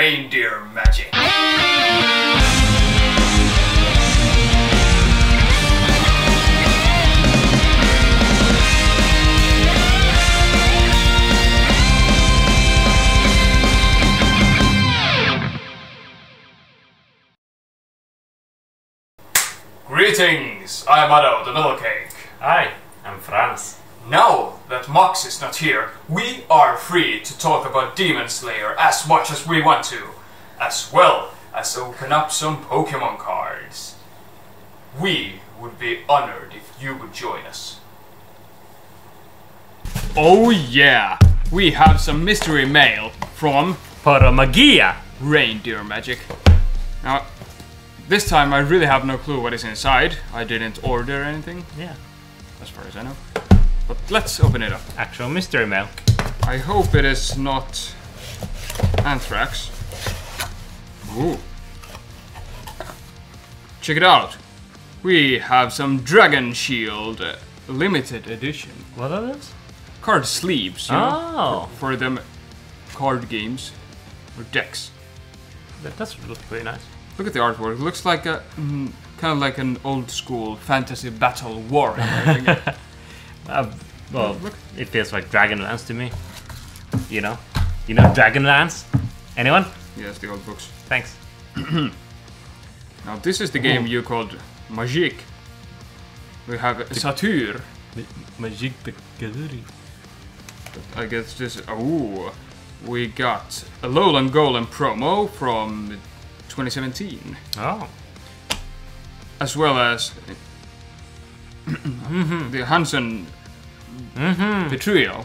Reindeer Magic. Greetings, I am Otto Metalkake. Hi, I'm Franz. Now that Mox is not here, we are free to talk about Demon Slayer as much as we want to, as well as open up some Pokemon cards. We would be honored if you would join us. Oh yeah! We have some mystery mail from Poromagia Reindeer Magic. Now, this time I really have no clue what is inside. I didn't order anything. Yeah. As far as I know. But let's open it up. Actual mystery mail. I hope it is not anthrax. Ooh. Check it out. We have some Dragon Shield limited edition. What are those? Card sleeves, you know, for them card games or decks. That does look pretty nice. Look at the artwork. It looks like a kind of like an old school fantasy battle warhammer. Well, look. It feels like Dragonlance to me. You know Dragonlance? Anyone? Yes, the old books. Thanks. Now this is the game you called Magic. We have Satyr. Magic the Gathering. I guess this... Oh, we got a Lolan Golem promo from 2017. Oh. As well as... the Hansen Petruo,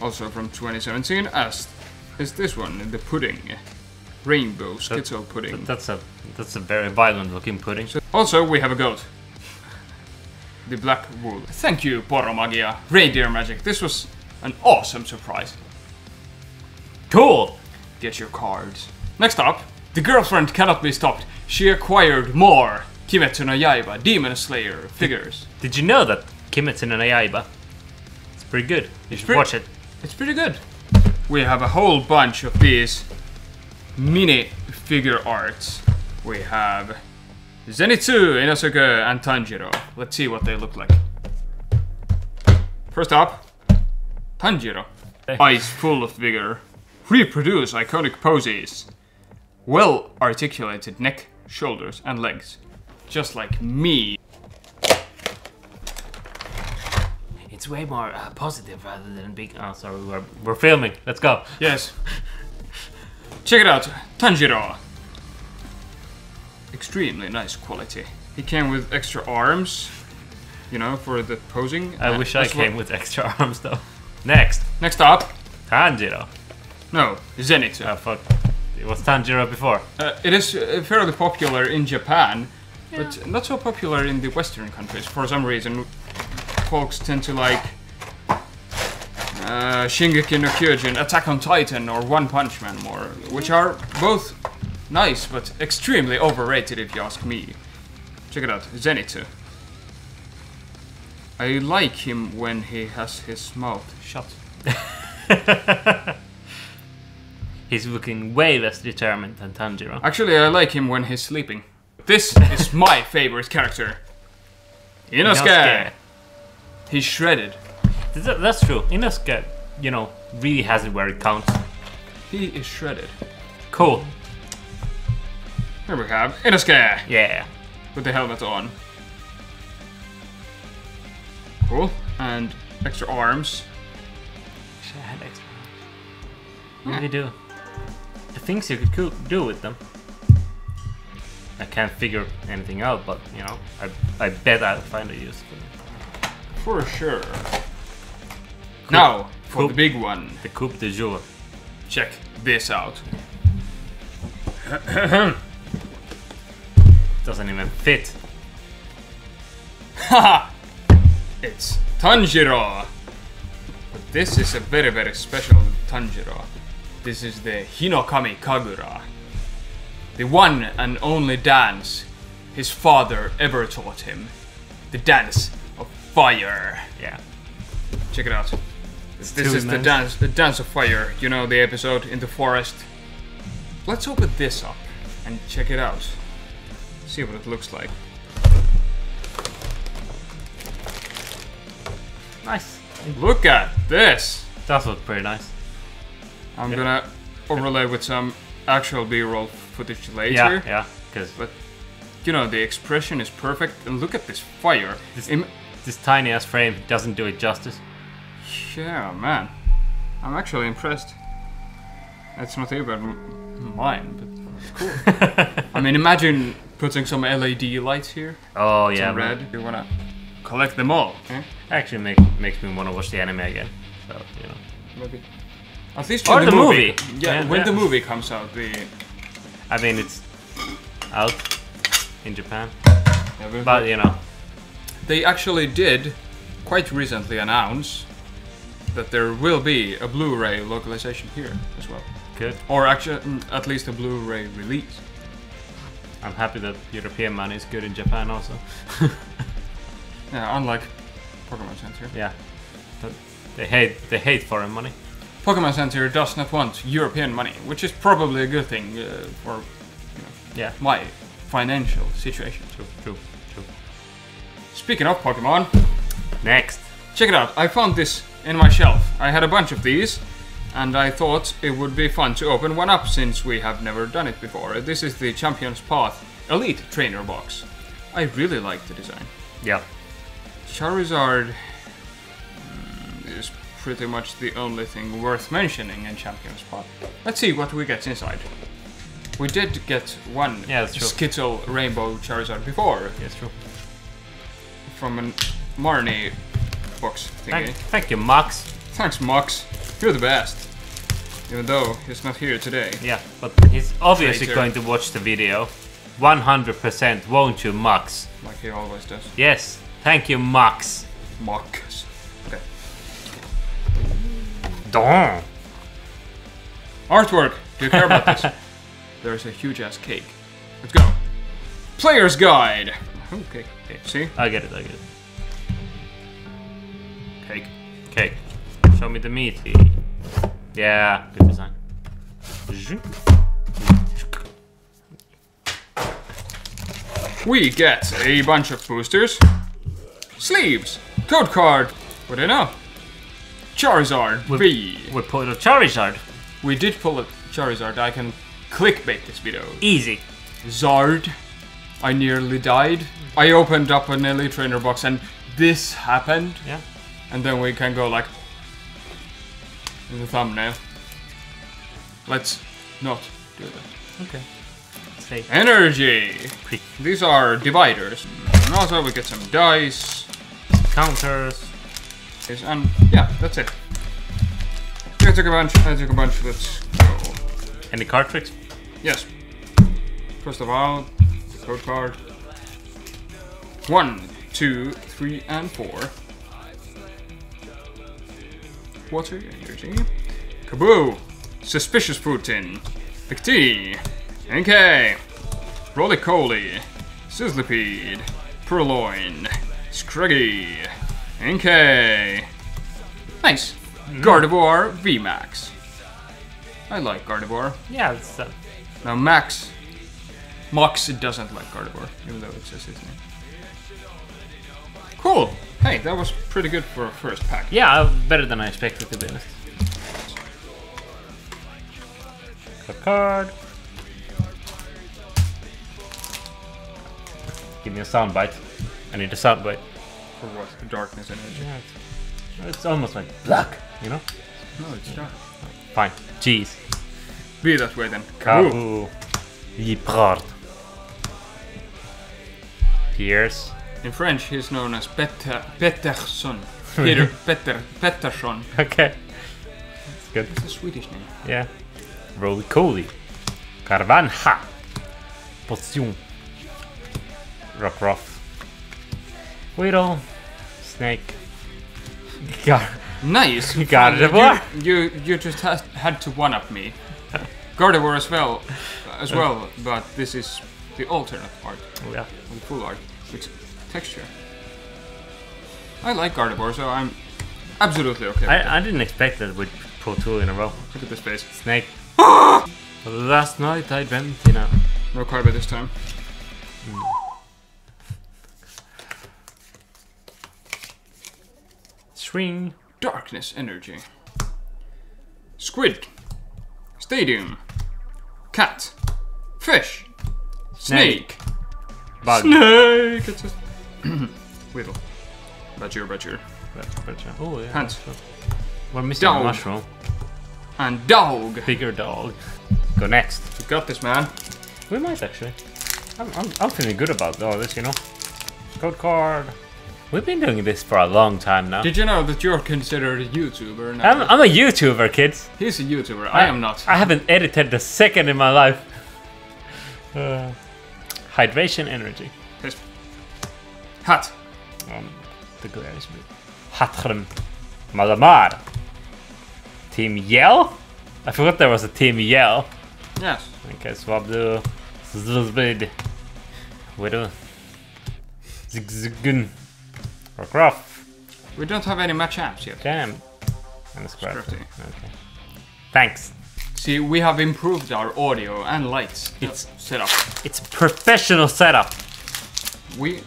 also from 2017, as is this one, the pudding, rainbow schizo pudding. That's a very violent-looking pudding. Also, we have a goat, the black wool. Thank you, Poromagia Reindeer Magic. This was an awesome surprise. Cool. Get your cards. Next up, the girlfriend cannot be stopped. She acquired more Kimetsu no Yaiba Demon Slayer figures. Did you know that Kimetsu no Yaiba? It's pretty good. You should watch it. It's pretty good. We have a whole bunch of these mini figure arts. We have Zenitsu, Inosuke, and Tanjiro. Let's see what they look like. First up, Tanjiro. Eyes full of vigor. Reproduce iconic poses. Well articulated neck, shoulders, and legs. Just like me. It's way more positive rather than big. Oh, sorry, we're filming. Let's go. Yes. Check it out, Tanjiro. Extremely nice quality. He came with extra arms, you know, for the posing. I wish I came with extra arms though. Next up, Tanjiro. No, Zenitsu. Oh, fuck. It was Tanjiro before. It is fairly popular in Japan. But not so popular in the Western countries. For some reason, folks tend to like Shingeki no Kyojin, Attack on Titan, or One Punch Man more, which are both nice, but extremely overrated if you ask me. Check it out, Zenitsu. I like him when he has his mouth shut. He's looking way less determined than Tanjiro. Actually, I like him when he's sleeping. This is my favorite character, Inosuke. He's shredded. That's true. Inosuke, you know, really has it where it counts. He is shredded. Cool. Here we have Inosuke. Yeah. With the helmet on. Cool. And extra arms. Should I have extra arms? What do you do? The things you could do with them. I can't figure anything out, but you know, I bet I'll find a use for it. For sure. Coupe. Now, for the big one. The Coupe de Jour. Check this out. Doesn't even fit. Haha! It's Tanjiro! But this is a very, very special Tanjiro. This is the Hinokami Kagura. The one and only dance his father ever taught him. The dance of fire. Yeah. Check it out. This is the dance of fire, you know, the episode in the forest. Let's open this up and check it out. See what it looks like. Nice. Look at this. That looks pretty nice. I'm gonna overlay with some actual B-roll footage later. Yeah, yeah. But you know, the expression is perfect, and look at this fire. This tiny ass frame doesn't do it justice. Yeah, man. I'm actually impressed. That's not even mine, but it's cool. I mean, imagine putting some LED lights here. Oh yeah. Some red. You wanna collect them all. Eh? Actually, makes me wanna watch the anime again. So you know. Maybe. At least or the movie. Yeah, yeah, when the movie comes out, I mean, it's out in Japan. Yeah, but you know, they actually did quite recently announce that there will be a Blu-ray localization here as well. Good. Or actually, at least a Blu-ray release. I'm happy that European money is good in Japan also. Yeah, unlike Pokemon Center. Yeah, but they hate foreign money. Pokemon Center does not want European money, which is probably a good thing for, you know, my financial situation. True, true, true. Speaking of Pokemon, next. Check it out. I found this in my shelf. I had a bunch of these, and I thought it would be fun to open one up since we have never done it before. This is the Champions Path Elite Trainer Box. I really like the design. Yeah. Charizard is pretty much the only thing worth mentioning in Champions Path. Let's see what we get inside. We did get one Skittle Rainbow Charizard before. Yes, true. From a Marnie box thingy. Thank you, Mox. Thanks, Mox. You're the best. Even though he's not here today. Yeah, but he's obviously going to watch the video. 100%, won't you, Mox? Like he always does. Yes. Thank you, Mox. Mox. Darn. Artwork! Do you care about this? There's a huge ass cake. Let's go. Player's guide! Oh, cake. Okay. See? I get it, I get it. Cake. Cake. Show me the meat. Yeah, good design. We get a bunch of boosters. Sleeves! Code card! What do you know? Charizard B. We pulled a Charizard. We did pull a Charizard. I can clickbait this video. Easy. Zard. I nearly died. I opened up an Elite Trainer box and this happened. Yeah. And then we can go like in the thumbnail. Let's not do that. Okay. Safe. Energy. These are dividers. And also we get some dice. Counters. And yeah, that's it. You took a bunch, I took a bunch, let's go. Any card tricks? Yes. First of all, the code card. 1, 2, 3, and 4. Water, energy. Kaboo! Suspicious Food Tin. Pictee. NK. Rolycoly. Sizzlipede. Purloin. Scruggy. NK. Nice. Gardevoir VMAX. I like Gardevoir. Yeah, it's that. Now Mox doesn't like Gardevoir, even though it says his name. Cool. Hey, that was pretty good for a first pack. Yeah, better than I expected to be honest. Card. Give me a soundbite. I need a soundbite. What? The darkness energy. Yeah, it's almost like black, you know? No, it's dark. Fine. Jeez. Be that way then. Kaboo. Yipard. Pierce. In French, he's known as Pettersson. Peter Pettersson. Okay. That's good. It's a Swedish name. Yeah. Rolycoly. Carvanha. Potion. Rockruff. Weedle. Snake. Nice. Gardevoir. You just had to one-up me. Gardevoir as well. But this is the alternate part. Yeah. The full art, which texture. I like Gardevoir, so I'm Absolutely okay. I didn't expect that we'd pull two in a row. Look at this face. Snake. Last night I dreamt in a... No card by this time. Mm. Swing. Darkness energy. Squid. Stadium. Cat. Fish. Snake. Bug. Snake! It's just... Weevil. Badger. Oh, yeah. Hands. We're missing a mushroom. And dog. Bigger dog. Go next. We got this, man. We might, actually. I'm feeling good about all this, you know. Code card. We've been doing this for a long time now. Did you know that you're considered a YouTuber now? I'm a YouTuber, kids. He's a YouTuber. I am not. I haven't edited a second in my life. Hydration energy. Yes. Hat. The glare is big. Hatrim. Malamar. Team Yell? I forgot there was a Team Yell. Yes. Okay, Swablu. Zlzbid. Widow. Zigzagun. Rockruff. We don't have any match apps yet. Damn. And a square. Okay. Thanks. See, we have improved our audio and lights. It's setup. It's professional setup. We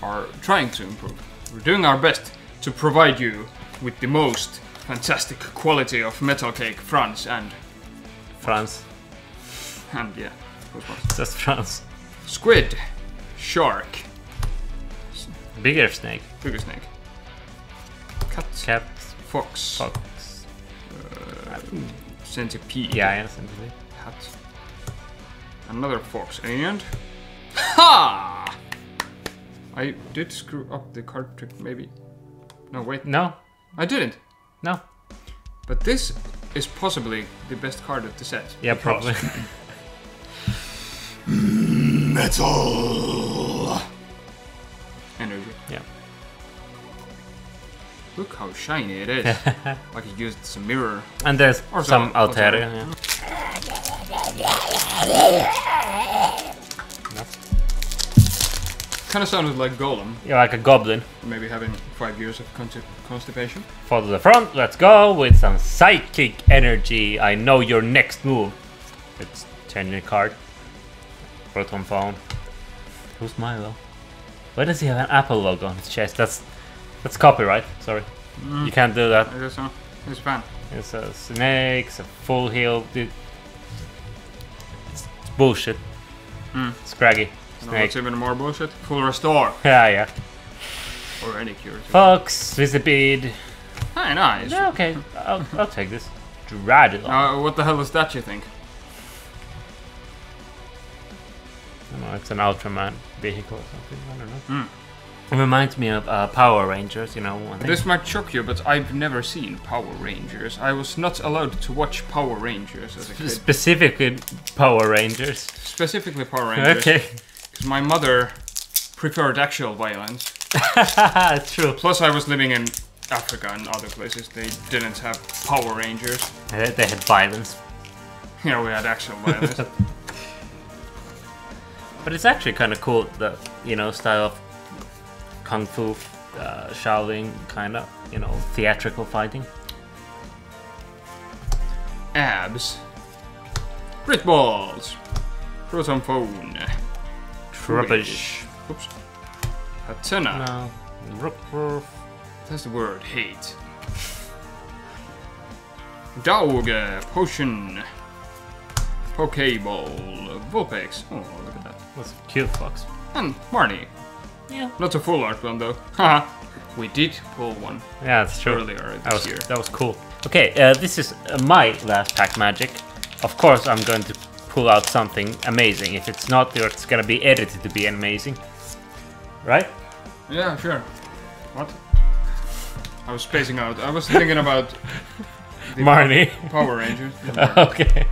are trying to improve. We're doing our best to provide you with the most fantastic quality of Metalkake, Franz, and... Franz. And yeah. That's Franz. Squid. Shark. Bigger snake. Bigger snake. Cat. Cat. Fox. Fox. Centipede. Yeah, centipede. Hat. Another fox. And... Ha! I did screw up the card trick, maybe. No, wait. No. I didn't. No. But this is possibly the best card of the set. Yeah, probably. Metal! Energy. Yeah. Look how shiny it is. Like it used some mirror. And there's some Altaria. Yeah. Kind of sounded like Golem. Yeah, like a goblin. Maybe having 5 years of constipation. Follow the front, let's go with some psychic energy. I know your next move. It's changing card. Rotom phone. Who's Milo? Why does he have an Apple logo on his chest? That's copyright, sorry. You can't do that. I guess so. It's fine. It's a snake, it's a full heal. Dude. It's bullshit. Scraggy. That's even more bullshit. Full restore. Yeah, yeah. Or any cure. Fox, Visipede. Hi, nice. Yeah, okay. I'll take this. Dragonlance. What the hell is that, you think? I don't know, it's an Ultraman vehicle or something. I don't know. It reminds me of Power Rangers, you know. This might shock you, but I've never seen Power Rangers. I was not allowed to watch Power Rangers as a kid. Specifically Power Rangers. Specifically Power Rangers. Okay. Because my mother preferred actual violence. That's true. Plus I was living in Africa and other places. They didn't have Power Rangers. They had violence. Yeah, we had actual violence. But it's actually kind of cool, the, you know, style of Kung Fu, Shaolin, kind of, you know, theatrical fighting. Abs. Grit balls. Proton phone. Trubbish. Oops. Hatena. No. Rockruff. That's the word. Hate. Dog. Potion. Pokeball. Vulpix. Oh, look at that. That's a cute fox. And Marnie. Yeah. Not a full art one though. Haha. We did pull one. Yeah, that's true. Earlier this year. That was cool. Okay, this is my last pack magic. Of course, I'm going to pull out something amazing. If it's not, it's gonna be edited to be amazing, right? Yeah, sure. What? I was spacing out. I was thinking about Marnie. Power Rangers. Okay.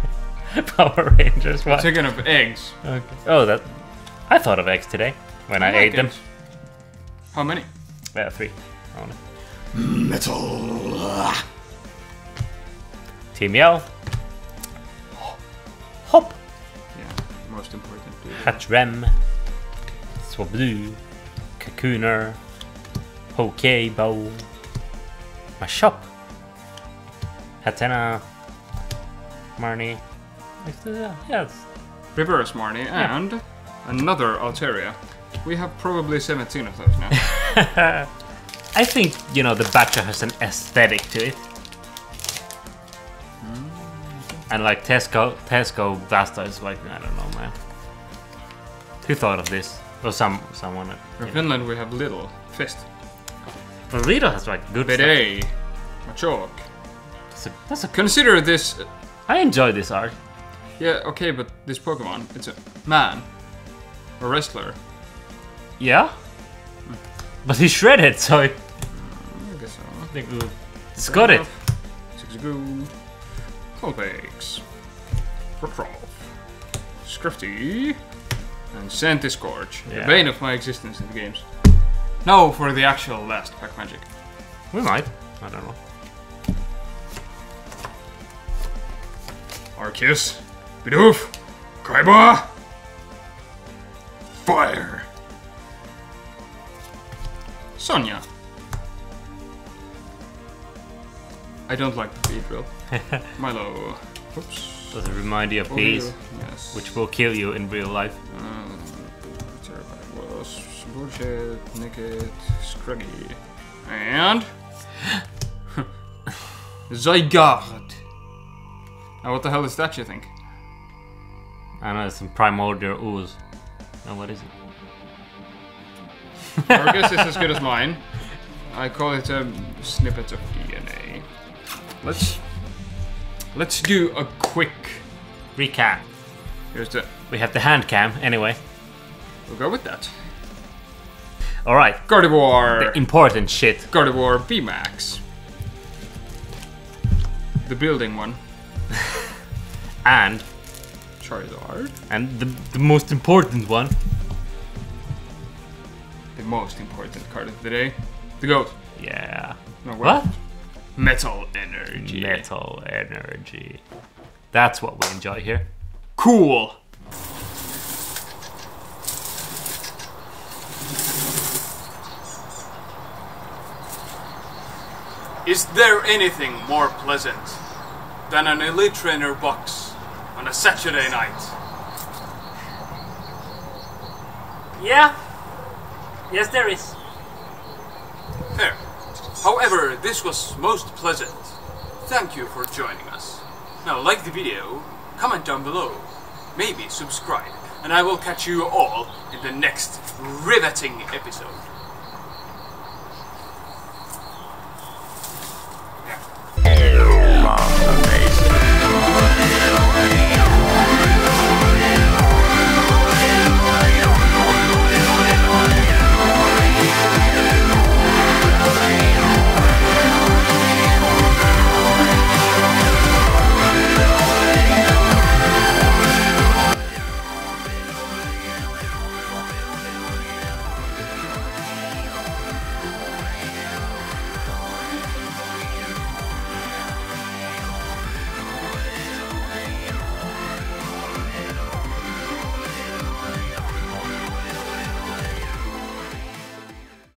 Power Rangers. What? Thinking of eggs. Okay. Oh, that. I thought of eggs today when I ate them. How many? Yeah, 3. Only. Metal. Team Yell. Hop. Yeah, most important. Hatrem. Swablu. Kakooner. Pokeball. my shop. Hatena, Marnie. Yes. Reverse Marnie and another Altaria. We have probably 17 of those now. I think, you know, the Batcha has an aesthetic to it. And like Tesco Blastoise is like, I don't know, man. Who thought of this? Or someone. In Finland we have Lidl, Fist. Well, Lidl has like good Bidet, stuff. Machoke. That's a cool. Consider this... I enjoy this art. Yeah, okay, but this Pokemon, it's a man. A wrestler. Yeah? But he's shredded, so it... I guess so. I think it's got it. Sixagoo. Colpakes. Rockruff. Scruffy. And Senti Scourge. Yeah. The bane of my existence in the games. Now for the actual last pack magic. We might. I don't know. Arceus, Bidoof, Kaiba, Fire, Sonya. I don't like the speed drill. Milo. Oops. Does it remind you of bees? Yes. Which will kill you in real life. Terrifying was bullshit, naked, scruggy. And Zygarde. Now what the hell is that, you think? I know, it's some primordial ooze. Now what is it? Your guess is as good as mine. I call it snippets of DNA. Let's do a quick recap. Here's the... We have the hand cam, anyway. We'll go with that. Alright. Gardevoir. The important shit. Gardevoir VMAX. The building one. And Charizard. And the most important one. The most important card of the day. The GOAT. Yeah. No, what? Metal Energy. Metal Energy. That's what we enjoy here. Cool. Is there anything more pleasant than an Elite Trainer box on a Saturday night? Yeah. Yes, there is. Fair. However, this was most pleasant. Thank you for joining us. Now, like the video, comment down below, maybe subscribe, and I will catch you all in the next riveting episode.